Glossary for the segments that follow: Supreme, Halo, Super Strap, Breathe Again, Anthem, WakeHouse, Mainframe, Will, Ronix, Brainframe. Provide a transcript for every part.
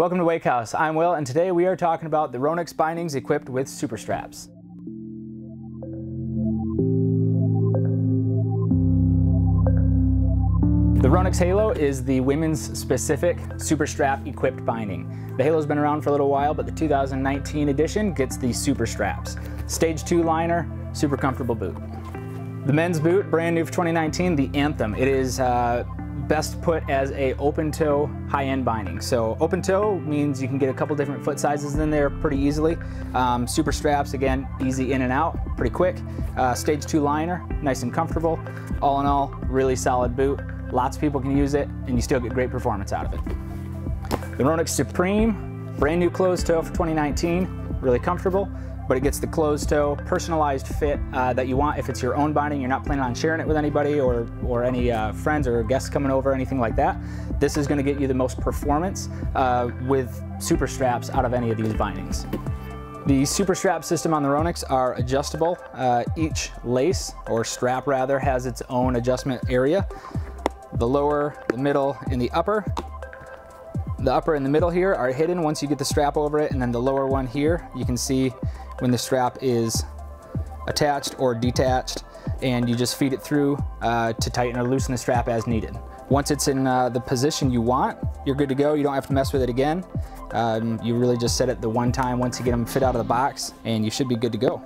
Welcome to WakeHouse. I'm Will, and today we are talking about the Ronix bindings equipped with super straps. The Ronix Halo is the women's specific super strap equipped binding. The Halo's been around for a little while, but the 2019 edition gets the super straps. Stage 2 liner, super comfortable boot. The men's boot, brand new for 2019, the Anthem. It is best put as a open toe high-end binding. So open toe means you can get a couple different foot sizes in there pretty easily. Super straps, again, easy in and out, pretty quick. Stage 2 liner, nice and comfortable. All in all, really solid boot. Lots of people can use it, and you still get great performance out of it. The Ronix Supreme, brand new closed toe for 2019, really comfortable, but it gets the closed toe personalized fit that you want if it's your own binding, you're not planning on sharing it with anybody or any friends or guests coming over, anything like that. This is gonna get you the most performance with super straps out of any of these bindings. The super strap system on the Ronix are adjustable. Each lace, or strap rather, has its own adjustment area. The lower, the middle, and the upper. The upper and the middle here are hidden once you get the strap over it, and then the lower one here, you can see when the strap is attached or detached, and you just feed it through to tighten or loosen the strap as needed. Once it's in the position you want, you're good to go. You don't have to mess with it again. You really just set it the one time once you get them fit out of the box, and you should be good to go.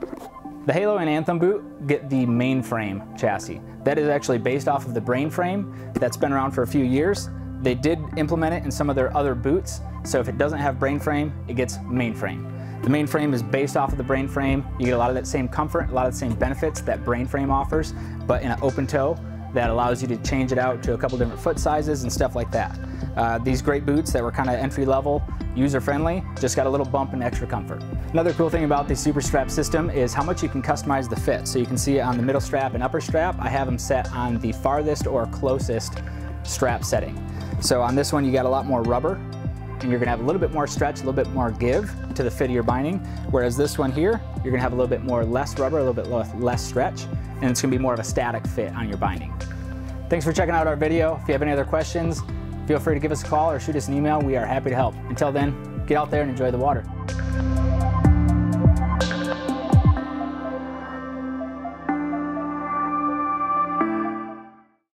The Halo and Anthem boot get the Mainframe chassis. That is actually based off of the Brainframe that's been around for a few years. They did implement it in some of their other boots, so if it doesn't have Brainframe, it gets Mainframe. The Mainframe is based off of the Brainframe. You get a lot of that same comfort, a lot of the same benefits that Brainframe offers, but in an open toe that allows you to change it out to a couple different foot sizes and stuff like that. These great boots that were kind of entry-level, user-friendly, just got a little bump and extra comfort. Another cool thing about the super strap system is how much you can customize the fit. So you can see on the middle strap and upper strap, I have them set on the farthest or closest strap setting. So on this one, you got a lot more rubber, and you're gonna have a little bit more stretch, a little bit more give to the fit of your binding. Whereas this one here, you're gonna have a little bit more less rubber, a little bit less stretch, and it's gonna be more of a static fit on your binding. Thanks for checking out our video. If you have any other questions, feel free to give us a call or shoot us an email. We are happy to help. Until then, get out there and enjoy the water.